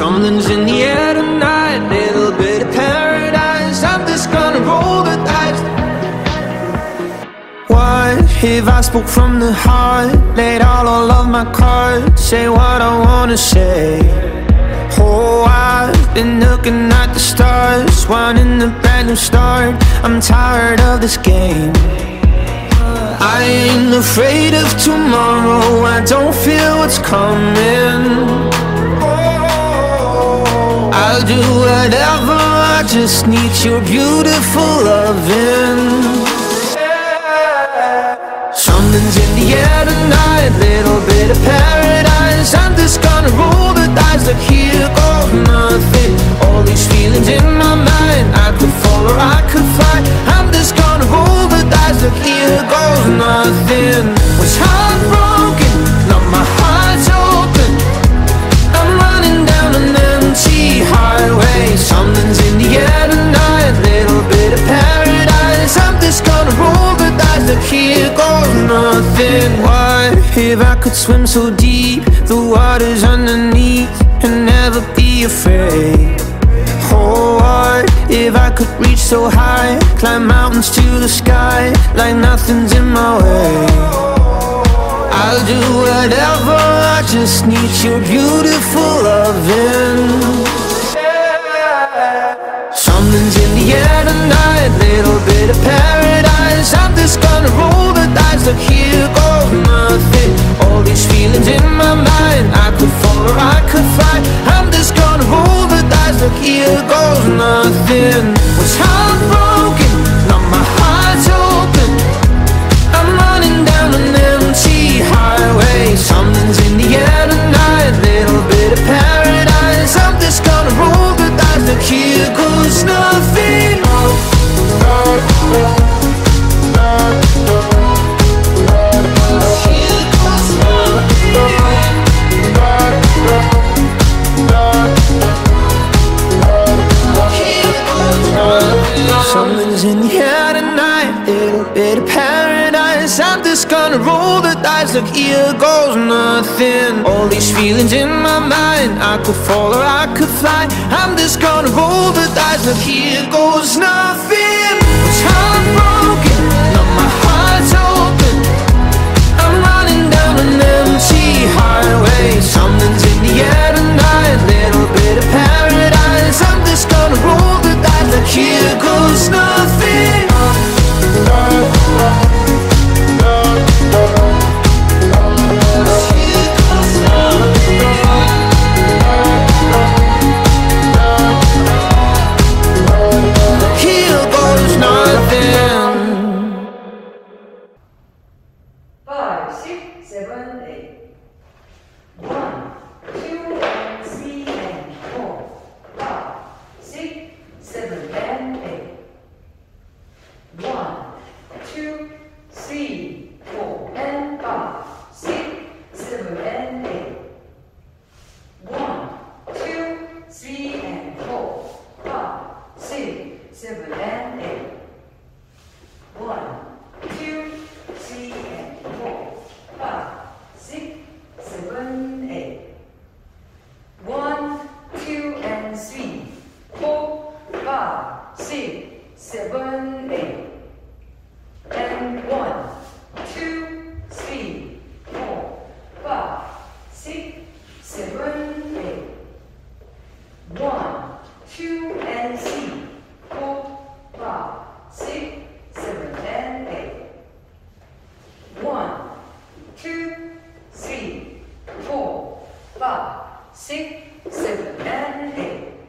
Something's in the air tonight, little bit of paradise. I'm just gonna roll the dice. What if I spoke from the heart? Laid out all of my cards, say what I wanna say. Oh, I've been looking at the stars, wanting the brand new start. I'm tired of this game. I ain't afraid of tomorrow, I don't feel what's coming. I'll do whatever, I just need your beautiful loving. Something's in the air tonight, little bit of paradise. I'm just gonna roll the dice, look here goes nothing. All these feelings in my mind, I could fall or I could fly. I'm just gonna roll the dice, look here goes nothing. Was heartbroken, now my heart's open. I'm running down an empty highway. Something's in the air tonight, little bit of paradise. I'm just gonna roll the dice, look here goes nothing. What if I could swim so deep, the water's underneath, and never be afraid? Oh, what if I could reach so high, climb mountains to the sky, like nothing's in my way? I'll do whatever, I just need your beautiful loving. Something's in the air tonight, little bit of paradise. I'm just gonna roll the dice, look here goes nothing. All these feelings in my mind, I could fall or I could fly. I'm just gonna roll the dice, look here goes nothing. Was heartbroken, now my heart's open. I'm running down an empty highway. Something's in the air tonight, little bit of paradise. I'm just gonna roll the dice, look here goes nothing. Something's in the air tonight, little bit of paradise. I'm just gonna roll the dice, look here goes nothing. All these feelings in my mind, I could fall or I could fly. I'm just gonna roll the dice, look here goes nothing. It's heartbroken, now my heart's open. I'm running down an empty highway. Something's in the air tonight, little bit of paradise. I'm just gonna roll the dice, look here goes nothing. Six, seven, and eight.